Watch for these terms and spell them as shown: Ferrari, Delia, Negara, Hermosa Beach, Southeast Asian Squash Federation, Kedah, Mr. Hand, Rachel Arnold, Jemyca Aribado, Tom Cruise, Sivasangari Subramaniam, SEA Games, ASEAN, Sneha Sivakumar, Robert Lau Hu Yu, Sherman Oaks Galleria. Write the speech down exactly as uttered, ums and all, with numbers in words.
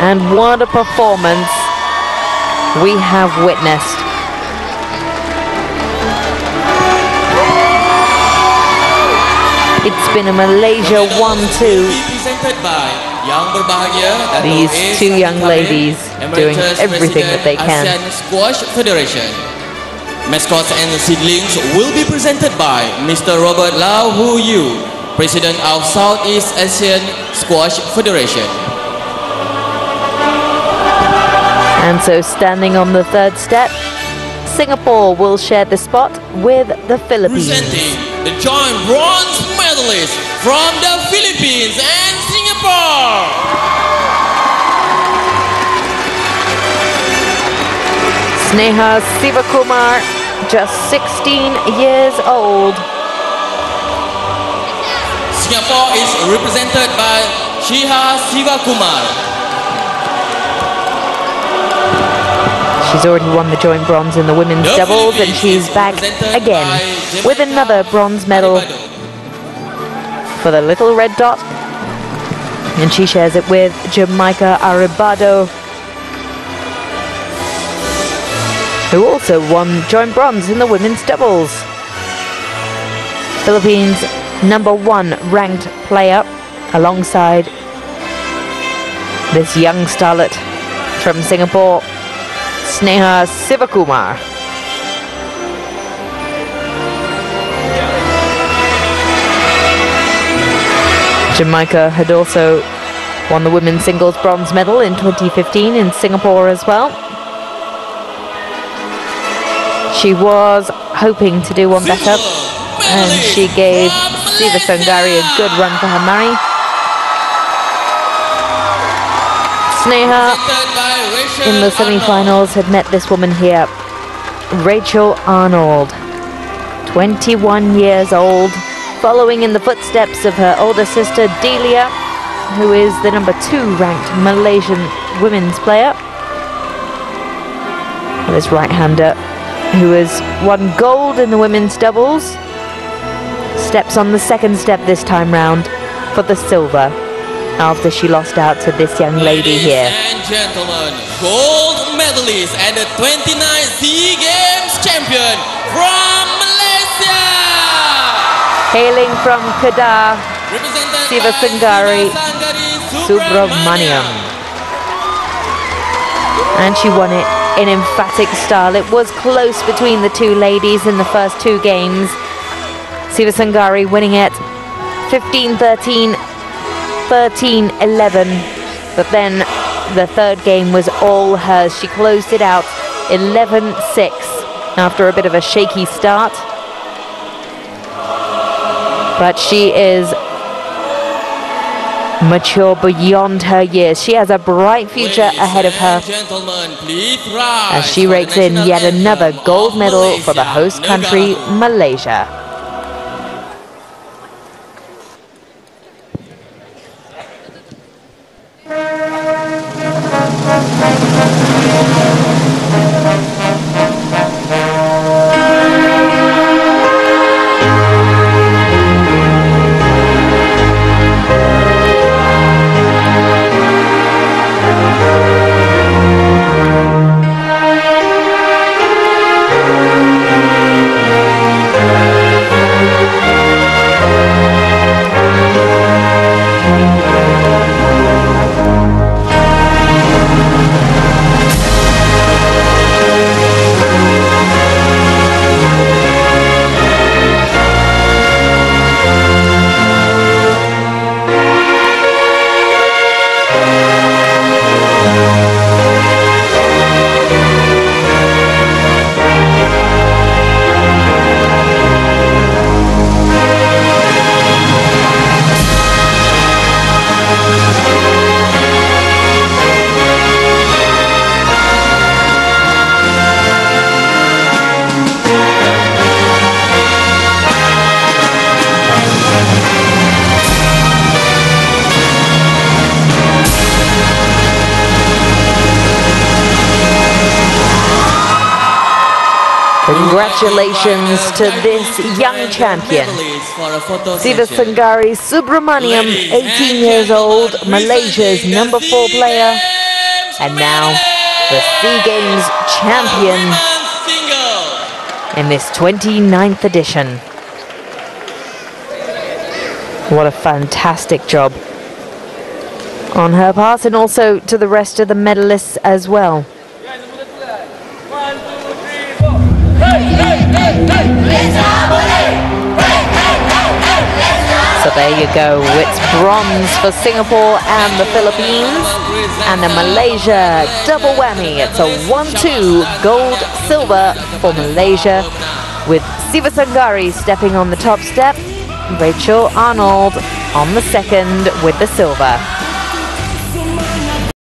And what a performance we have witnessed. It's been a Malaysia one two. These two young ladies doing everything that they can. ASEAN Squash Federation. Mascots and seedlings will be presented by Mister Robert Lau Hu Yu, President of Southeast Asian Squash Federation. And so standing on the third step, Singapore will share the spot with the Philippines. Presenting the joint bronze medalist from the Philippines and Singapore. Sneha Sivakumar, just sixteen years old. Singapore is represented by Sneha Sivakumar. She's already won the joint bronze in the women's the doubles, Philippines, and she's back again with another bronze medal Aribado. For the little red dot. And she shares it with Jemyca Aribado, who also won joint bronze in the women's doubles. Philippines' number one ranked player alongside this young starlet from Singapore, Sneha Sivakumar. Jamaica had also won the women's singles bronze medal in twenty fifteen in Singapore as well. She was hoping to do one better, and she gave Sivasangari a good run for her money. Sneha in the semi-finals had met this woman here, Rachel Arnold, twenty-one years old, following in the footsteps of her older sister Delia, who is the number two ranked Malaysian women's player. And this right-hander, who has won gold in the women's doubles, steps on the second step this time round for the silver, after she lost out to this young lady here. Ladies and gentlemen, gold medalist and the twenty-ninth SEA Games champion from Malaysia! Hailing from Kedah, Sivasangari Subramaniam. And she won it in emphatic style. It was close between the two ladies in the first two games. Sivasangari winning it fifteen thirteen, thirteen eleven. But then the third game was all hers. She closed it out eleven six after a bit of a shaky start. But she is mature beyond her years. She has a bright future Ladies ahead of her as she rakes in yet another gold medal Malaysia, for the host country, Negara. Malaysia. Congratulations to this young champion, Sivasangari Subramaniam, eighteen years old, Malaysia's number four player, and now the SEA Games champion in this twenty-ninth edition. What a fantastic job on her part, and also to the rest of the medalists as well. So there you go, it's bronze for Singapore and the Philippines, and the Malaysia double whammy. It's a one two, gold, silver for Malaysia, with Sivasangari stepping on the top step, Rachel Arnold on the second with the silver.